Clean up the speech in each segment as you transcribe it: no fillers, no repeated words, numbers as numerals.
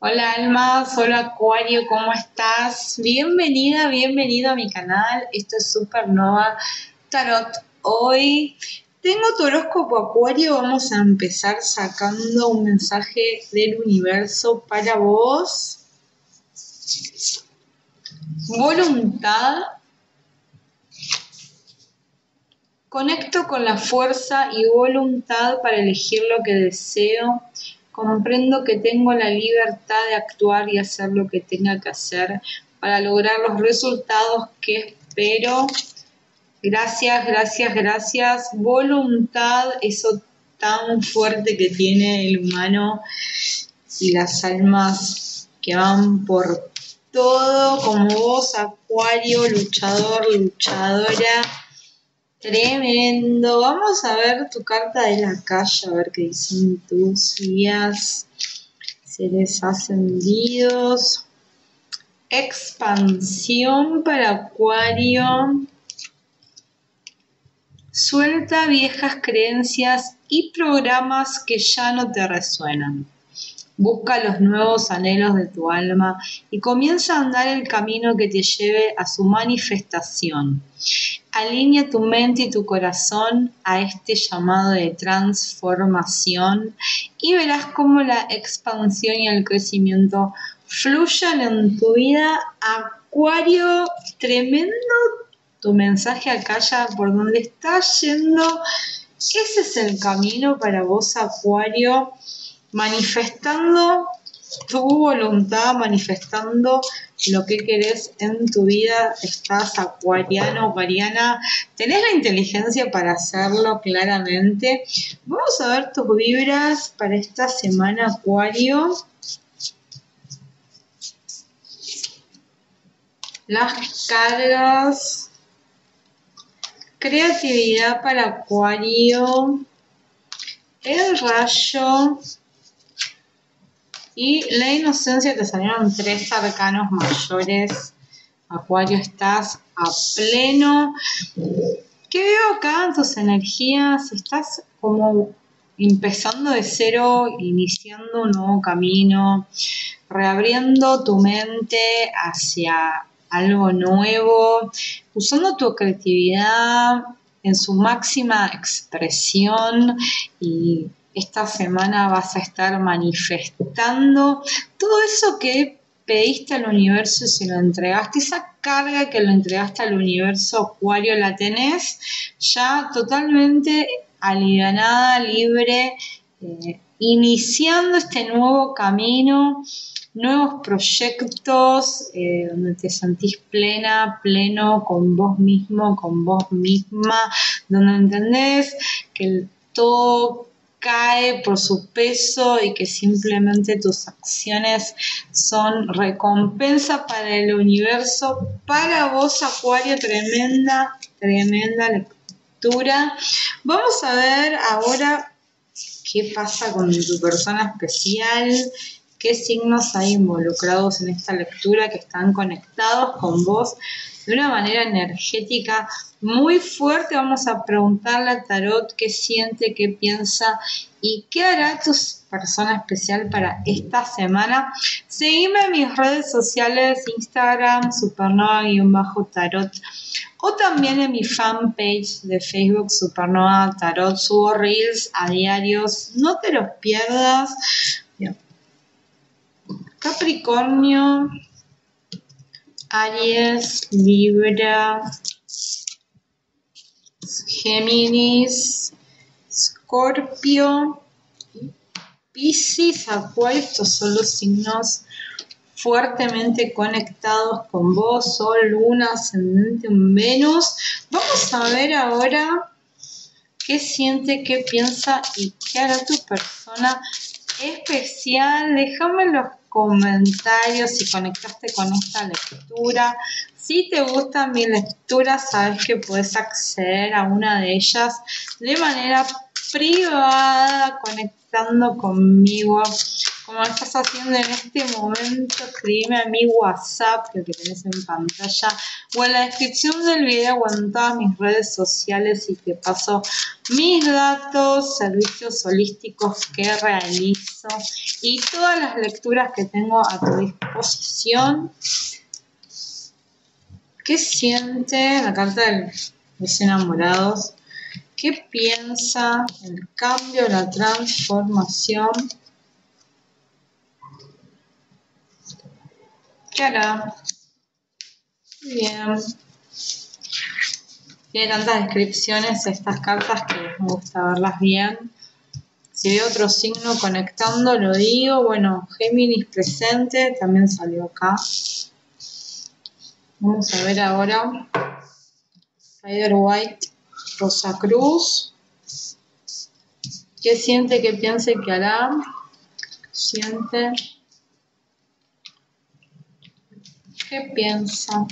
Hola Alma, solo Acuario, ¿cómo estás? Bienvenida, bienvenido a mi canal. Esto es Supernova Tarot. Hoy tengo tu horóscopo Acuario. Vamos a empezar sacando un mensaje del universo para vos. Voluntad. Conecto con la fuerza y voluntad para elegir lo que deseo. Comprendo que tengo la libertad de actuar y hacer lo que tenga que hacer para lograr los resultados que espero. Gracias, gracias, gracias. Voluntad, eso tan fuerte que tiene el humano y las almas que van por todo, como vos, Acuario, luchador, luchadora. Tremendo. Vamos a ver tu carta de la calle, a ver qué dicen tus guías, seres ascendidos, expansión para Acuario, suelta viejas creencias y programas que ya no te resuenan. Busca los nuevos anhelos de tu alma y comienza a andar el camino que te lleve a su manifestación. Alinea tu mente y tu corazón a este llamado de transformación y verás cómo la expansión y el crecimiento fluyen en tu vida. Acuario, tremendo tu mensaje acá, ya por donde estás yendo. Ese es el camino para vos, Acuario. Manifestando tu voluntad, manifestando lo que querés en tu vida. Estás, acuariano, acuariana, tenés la inteligencia para hacerlo claramente. Vamos a ver tus vibras para esta semana, Acuario. Las cargas. Creatividad para Acuario. El rayo. Y la inocencia. Te salieron tres arcanos mayores. Acuario, estás a pleno. ¿Qué veo acá en tus energías? Estás como empezando de cero, iniciando un nuevo camino, reabriendo tu mente hacia algo nuevo, usando tu creatividad en su máxima expresión. Y esta semana vas a estar manifestando todo eso que pediste al universo y se lo entregaste. Esa carga que lo entregaste al universo, Acuario, la tenés ya totalmente alivianada, libre, iniciando este nuevo camino, nuevos proyectos, donde te sentís plena, pleno con vos mismo, con vos misma, donde entendés que el todo cae por su peso y que simplemente tus acciones son recompensa para el universo. Para vos, Acuario, tremenda, tremenda lectura. Vamos a ver ahora qué pasa con tu persona especial, qué signos hay involucrados en esta lectura que están conectados con vos de una manera energética muy fuerte. Vamos a preguntarle a Tarot qué siente, qué piensa y qué hará tu persona especial para esta semana. Seguime en mis redes sociales, Instagram, supernova-tarot, o también en mi fanpage de Facebook, Supernova Tarot. Subo reels a diarios, no te los pierdas. Capricornio, Aries, Libra, Géminis, Escorpio, Piscis, Acuario. Estos son los signos fuertemente conectados con vos, Sol, Luna, Ascendente, Venus. Vamos a ver ahora qué siente, qué piensa y qué hará tu persona especial. Déjame en los comentarios si conectaste con esta lectura. Si te gustan mis lecturas, sabes que puedes acceder a una de ellas de manera privada, conectada conectando conmigo, como lo estás haciendo en este momento, escribime a mi WhatsApp, que tenés en pantalla, o en la descripción del video, o en todas mis redes sociales, y te paso mis datos, servicios holísticos que realizo, y todas las lecturas que tengo a tu disposición. ¿Qué siente la carta de los enamorados? ¿Qué piensa? El cambio, la transformación. ¿Qué hará? Bien. Tiene tantas descripciones estas cartas que me gusta verlas bien. Si veo otro signo conectando, lo digo. Bueno, Géminis presente, también salió acá. Vamos a ver ahora. Rider Waite Rosa Cruz. ¿Qué siente? ¿Qué piensa? ¿Qué hará? Siente. ¿Qué piensa?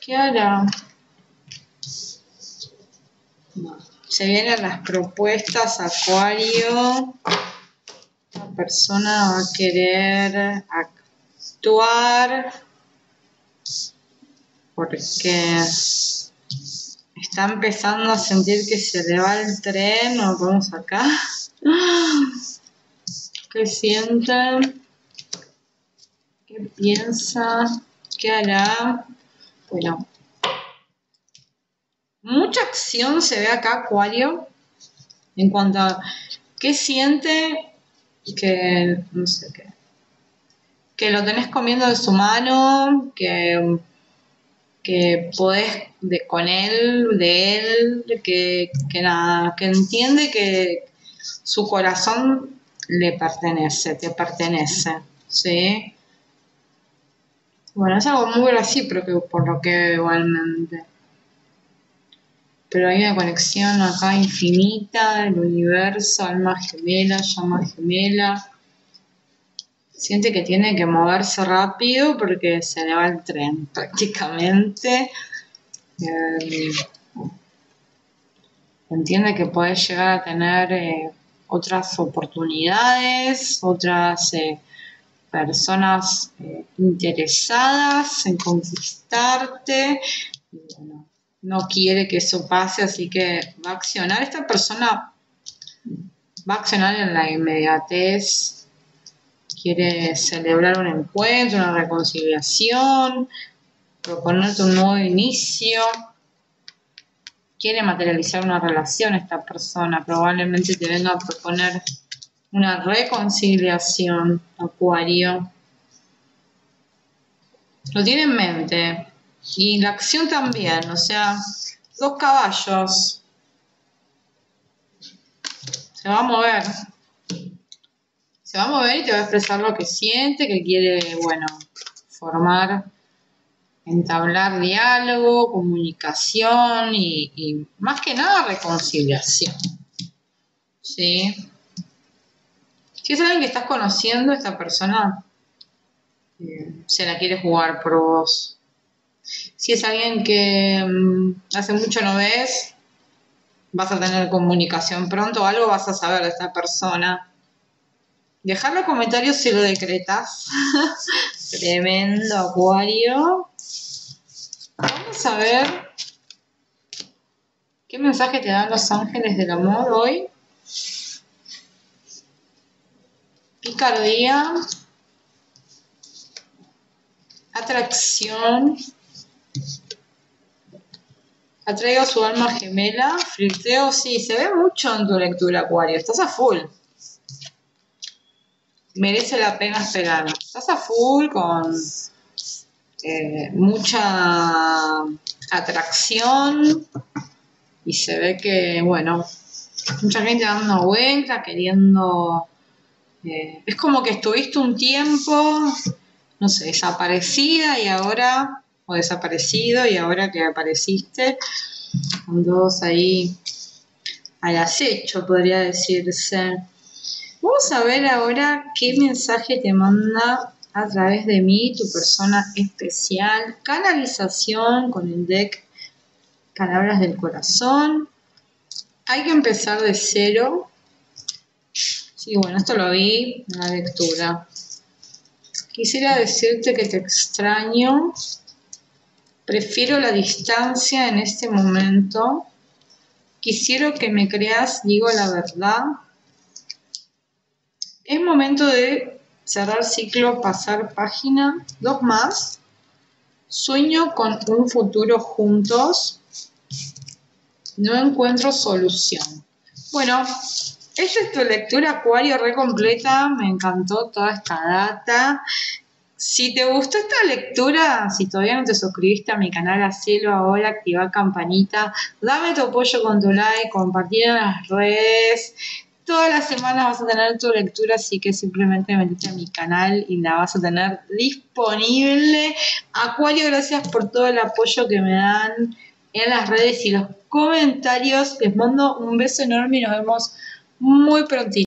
¿Qué hará? Bueno, se vienen las propuestas, Acuario. La persona va a querer actuar porque está empezando a sentir que se le va el tren. O vamos acá. ¿Qué siente? ¿Qué piensa? ¿Qué hará? Bueno, mucha acción se ve acá, Acuario, en cuanto a qué siente, que no sé qué, que lo tenés comiendo de su mano, que podés con él, de él, que nada, que entiende que su corazón le pertenece, te pertenece, ¿sí? Bueno, es algo muy recíproco por lo que veo igualmente. Pero hay una conexión acá infinita del universo, alma gemela, llama gemela. Siente que tiene que moverse rápido porque se le va el tren prácticamente. Entiende que podés llegar a tener otras oportunidades, otras... personas interesadas en conquistarte. Y bueno, no quiere que eso pase, así que va a accionar. Esta persona va a accionar en la inmediatez. Quiere celebrar un encuentro, una reconciliación, proponerte un nuevo inicio. Quiere materializar una relación esta persona. Probablemente te venga a proponer una reconciliación, Acuario. Lo tiene en mente. Y la acción también, o sea, dos caballos. Se va a mover. Se va a mover y te va a expresar lo que siente, que quiere, bueno, formar, entablar diálogo, comunicación y más que nada reconciliación. ¿Sí? Si es alguien que estás conociendo, esta persona se la quiere jugar por vos. Si es alguien que hace mucho no ves, vas a tener comunicación pronto, algo vas a saber de esta persona. Dejá los comentarios si lo decretas. Tremendo, Acuario. Vamos a ver qué mensaje te dan los ángeles del amor hoy. Picardía, atracción, atraigo a su alma gemela, flirteo, sí, se ve mucho en tu lectura, Acuario, estás a full, merece la pena esperar, estás a full con mucha atracción y se ve que, bueno, mucha gente dando vuelta, queriendo... es como que estuviste un tiempo, no sé, desaparecida y ahora, o desaparecido y ahora que apareciste, con todos ahí al acecho, podría decirse. Vamos a ver ahora qué mensaje te manda a través de mí, tu persona especial. Canalización con el deck Palabras del Corazón. Hay que empezar de cero. Sí, bueno, esto lo vi en la lectura. Quisiera decirte que te extraño. Prefiero la distancia en este momento. Quisiera que me creas, digo la verdad. Es momento de cerrar ciclo, pasar página. 2 más. Sueño con un futuro juntos. No encuentro solución. Bueno, esta es tu lectura, Acuario, re completa. Me encantó toda esta data. Si te gustó esta lectura, si todavía no te suscribiste a mi canal, hacelo ahora, activa campanita, dame tu apoyo con tu like, compartir en las redes. Todas las semanas vas a tener tu lectura, así que simplemente metete a mi canal y la vas a tener disponible. Acuario, gracias por todo el apoyo que me dan en las redes y los comentarios. Les mando un beso enorme y nos vemos muy prontito.